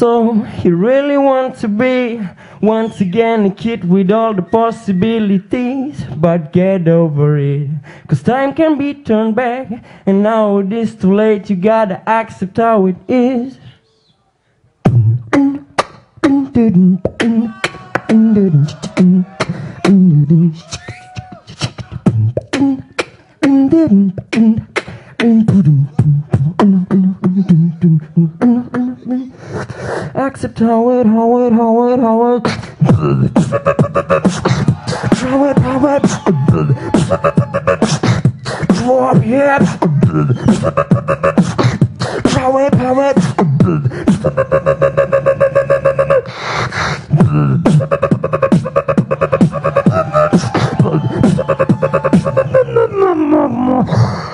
So he really wants to be once again a kid with all the possibilities. But get over it, cause time can be turned back, and now it is too late, you gotta accept how it is. Accept how it